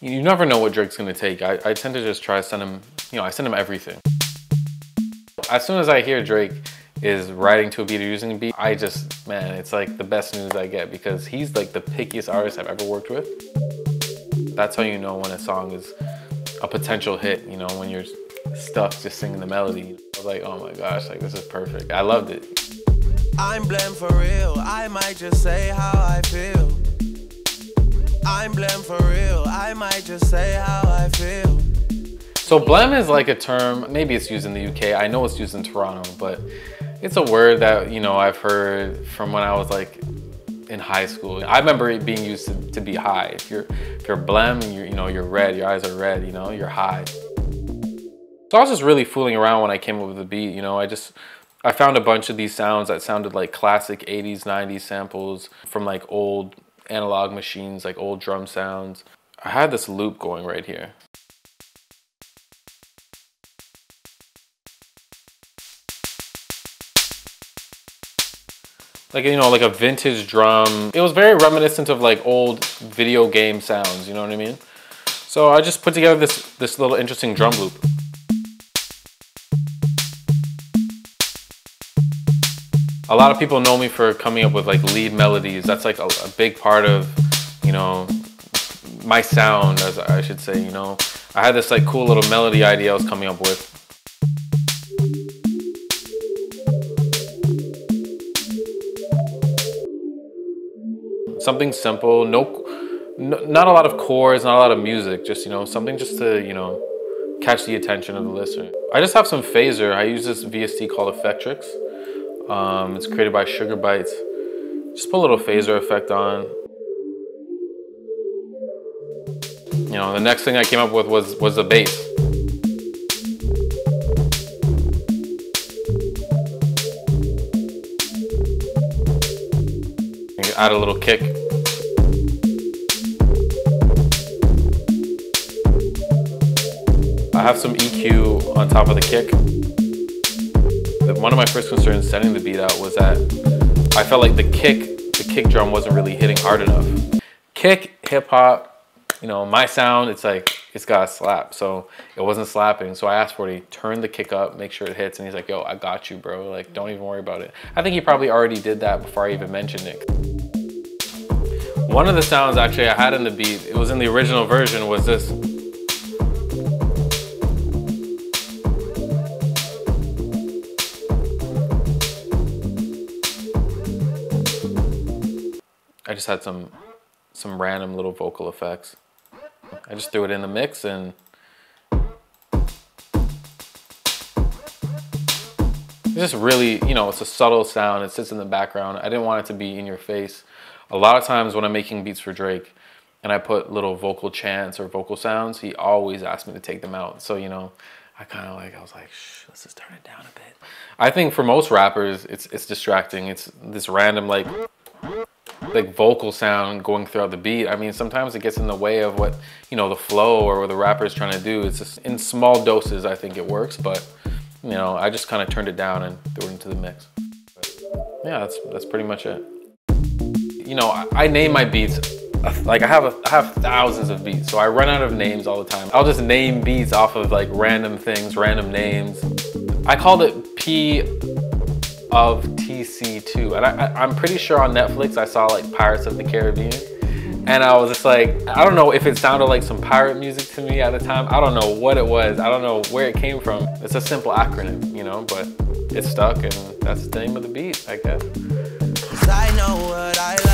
You never know what Drake's gonna take. I tend to just try to send him, I send him everything. As soon as I hear Drake is writing to a beat or using a beat, I just, man, it's like the best news I get, because he's like the pickiest artist I've ever worked with. That's how you know when a song is a potential hit, when you're stuck just singing the melody. I was like, oh my gosh, like this is perfect. I loved it. I'm Blem for real, I might just say how I feel. I'm Blem for real, I might just say how I feel. So Blem is like a term, maybe it's used in the UK, I know it's used in Toronto, but it's a word that, I've heard from when I was like in high school. I remember it being used to be high. If you're Blem, you're red, your eyes are red, you're high. So I was just really fooling around when I came up with the beat, I found a bunch of these sounds that sounded like classic 80s, 90s samples from like old analog machines, like old drum sounds. I had this loop going right here. Like, like a vintage drum. It was very reminiscent of like old video game sounds, you know what I mean? So I just put together this little interesting drum loop. A lot of people know me for coming up with like lead melodies. That's like a big part of, my sound, as I should say, I had this like cool little melody idea I was coming up with. Something simple, not a lot of chords, not a lot of music, just, something just to, catch the attention of the listener. I just have some phaser. I use this VST called Effectrix. It's created by Sugar Bites. Just put a little phaser effect on. The next thing I came up with was a bass. Add a little kick. I have some EQ on top of the kick. One of my first concerns setting the beat out was that I felt like the kick drum wasn't really hitting hard enough. Kick, hip hop, my sound, it's like, it's got to slap. So it wasn't slapping. So I asked Forty, turn the kick up, make sure it hits. And he's like, yo, I got you, bro. Like, don't even worry about it. I think he probably already did that before I even mentioned it. One of the sounds actually I had in the beat, it was in the original version, was this. I just had some random little vocal effects. I just threw it in the mix and it's just really, it's a subtle sound. It sits in the background. I didn't want it to be in your face. A lot of times when I'm making beats for Drake and I put little vocal chants or vocal sounds, he always asks me to take them out. So, I was like, shh, let's just turn it down a bit. I think for most rappers, it's distracting. It's this random like vocal sound going throughout the beat. I mean, sometimes it gets in the way of what, the flow or what the rapper is trying to do. It's just in small doses, I think it works, but I just kind of turned it down and threw it into the mix. But, yeah, that's pretty much it. I name my beats, like I have thousands of beats, so I run out of names all the time. I'll just name beats off of like random things, random names. I called it P of TC2, and I'm pretty sure on Netflix I saw like Pirates of the Caribbean, and I was just like, I don't know if it sounded like some pirate music to me at the time. I don't know what it was. I don't know where it came from. It's a simple acronym, but it stuck, and that's the name of the beat, I guess. I know what I